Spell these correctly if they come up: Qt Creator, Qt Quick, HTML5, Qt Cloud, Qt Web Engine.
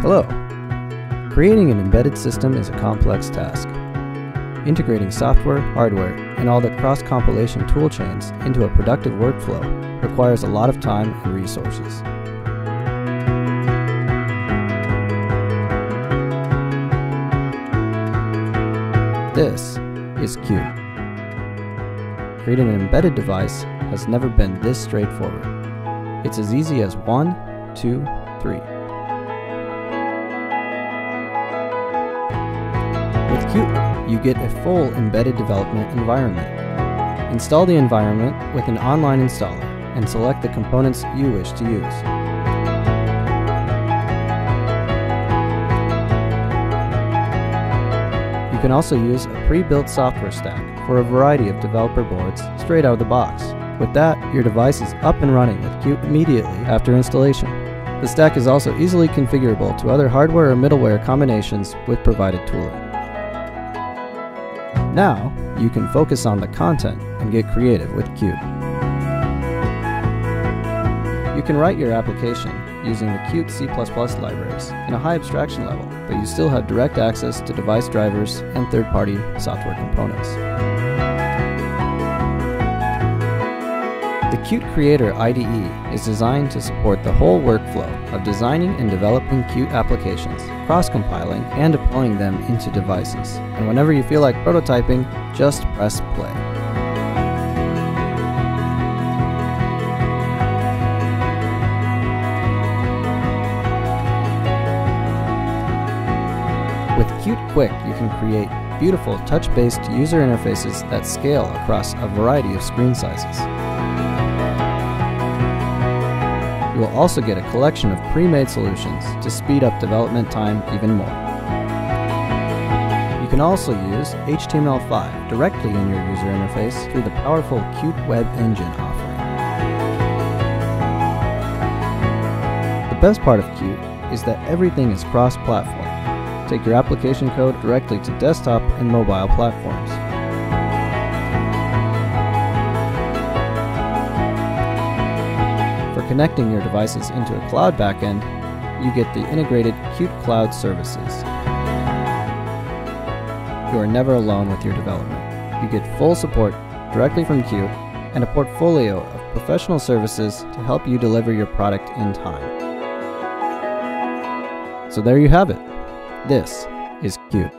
Hello! Creating an embedded system is a complex task. Integrating software, hardware, and all the cross-compilation toolchains into a productive workflow requires a lot of time and resources. This is Qt. Creating an embedded device has never been this straightforward. It's as easy as 1, 2, 3. With Qt, you get a full embedded development environment. Install the environment with an online installer and select the components you wish to use. You can also use a pre-built software stack for a variety of developer boards straight out of the box. With that, your device is up and running with Qt immediately after installation. The stack is also easily configurable to other hardware or middleware combinations with provided tooling. Now, you can focus on the content and get creative with Qt. You can write your application using the Qt C++ libraries in a high abstraction level, but you still have direct access to device drivers and third-party software components. The Qt Creator IDE is designed to support the whole workflow of designing and developing Qt applications, cross-compiling, and deploying them into devices. And whenever you feel like prototyping, just press play. With Qt Quick, you can create beautiful touch-based user interfaces that scale across a variety of screen sizes. You will also get a collection of pre-made solutions to speed up development time even more. You can also use HTML5 directly in your user interface through the powerful Qt Web Engine offering. The best part of Qt is that everything is cross-platform. Take your application code directly to desktop and mobile platforms. For connecting your devices into a cloud backend, you get the integrated Qt Cloud services. You are never alone with your development. You get full support directly from Qt and a portfolio of professional services to help you deliver your product in time. So there you have it. This is Qt.